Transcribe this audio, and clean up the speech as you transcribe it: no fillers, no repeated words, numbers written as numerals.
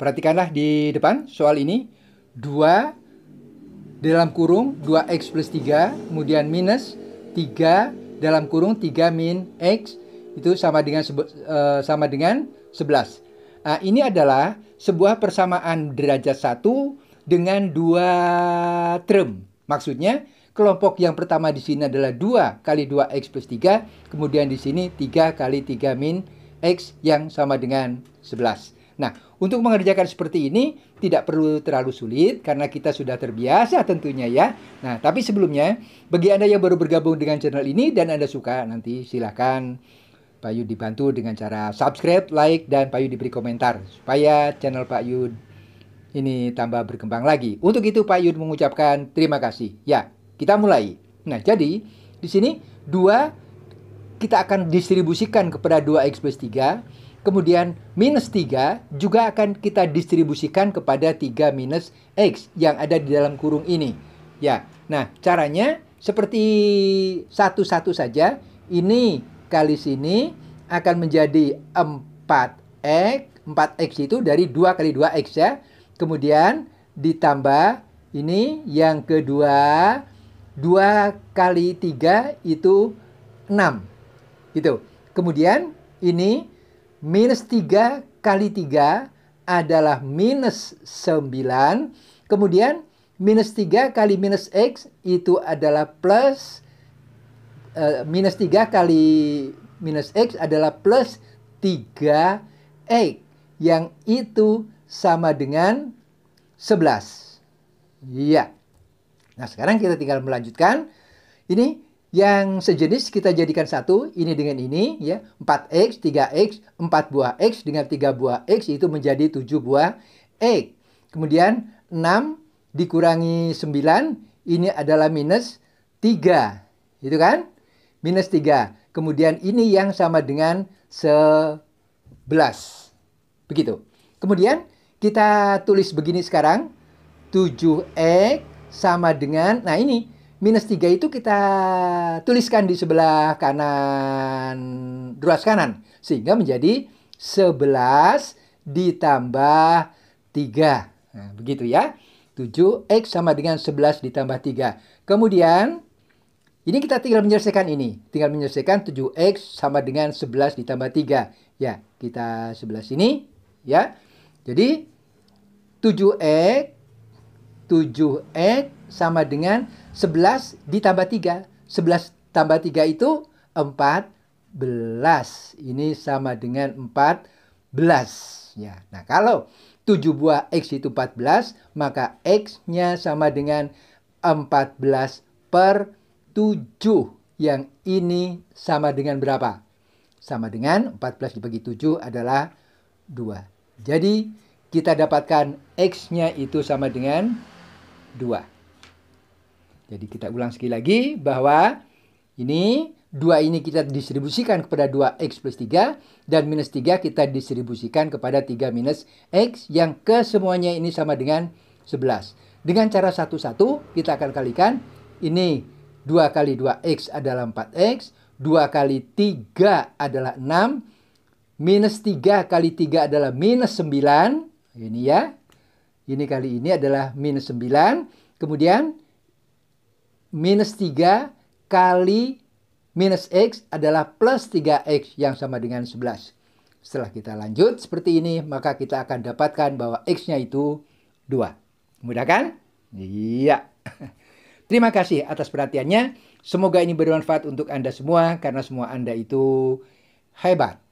Perhatikanlah di depan soal ini. 2 (2x + 3), kemudian minus 3 (3 - x), itu sama dengan 11. Nah, ini adalah sebuah persamaan derajat 1 dengan 2 term. Maksudnya, kelompok yang pertama di sini adalah 2 × 2x + 3, kemudian di sini 3 × 3 - x yang sama dengan 11. Nah, untuk mengerjakan seperti ini tidak perlu terlalu sulit karena kita sudah terbiasa tentunya ya. Nah, tapi sebelumnya bagi Anda yang baru bergabung dengan channel ini dan Anda suka, nanti silakan Pak Yu dibantu dengan cara subscribe, like, dan Pak Yu diberi komentar supaya channel Pak Yu ini tambah berkembang lagi. Untuk itu Pak Yu mengucapkan terima kasih. Ya, kita mulai. Nah, jadi di sini 2 kita akan distribusikan kepada 2x + 3. Kemudian minus 3 juga akan kita distribusikan kepada 3 - x yang ada di dalam kurung ini. Ya, nah caranya seperti satu-satu saja. Ini kali sini akan menjadi 4x. 4x itu dari 2 × 2x ya. Kemudian ditambah ini yang kedua. 2 × 3 itu 6. Gitu. Kemudian ini minus 3 × 3 adalah minus 9. Kemudian minus 3 × -x itu adalah plus. Minus 3 × -x adalah plus 3x. Yang itu sama dengan 11. Iya. Nah sekarang kita tinggal melanjutkan. Ini yang sejenis kita jadikan satu, ini dengan ini ya, 4x, 3x, 4 buah x dengan 3 buah x itu menjadi 7 buah x. Kemudian 6 × 9, ini adalah minus 3. Gitu kan? Minus 3. Kemudian ini yang sama dengan 11. Begitu. Kemudian kita tulis begini sekarang. 7x sama dengan, nah ini. Minus 3 itu kita tuliskan di sebelah kanan, ruas kanan. Sehingga menjadi 11 ditambah 3. Nah, begitu ya. 7x sama dengan 11 ditambah 3. Kemudian, ini kita tinggal menyelesaikan ini. Tinggal menyelesaikan 7x sama dengan 11 ditambah 3. Ya, kita sebelah sini. Ya. Jadi, 7x sama dengan 11 ditambah 3. 11 tambah 3 itu 14. Ini sama dengan 14. Ya. Nah, kalau 7 buah X itu 14, maka X-nya sama dengan 14/7. Yang ini sama dengan berapa? Sama dengan 14 dibagi 7 adalah 2. Jadi, kita dapatkan X-nya itu sama dengan 2. Jadi kita ulang sekali lagi bahwa ini 2 ini kita distribusikan kepada 2x + 3. Dan minus 3 kita distribusikan kepada 3 - x. Yang kesemuanya ini sama dengan 11. Dengan cara satu-satu kita akan kalikan. Ini 2 × 2x adalah 4x. 2 × 3 adalah 6. Minus 3 × 3 adalah minus 9. Ini ya. Ini kali ini adalah minus 9. Kemudian minus 3 × -x adalah plus 3x yang sama dengan 11. Setelah kita lanjut seperti ini, maka kita akan dapatkan bahwa x-nya itu 2. Mudah kan? Iya. Terima kasih atas perhatiannya. Semoga ini bermanfaat untuk Anda semua, karena semua Anda itu hebat.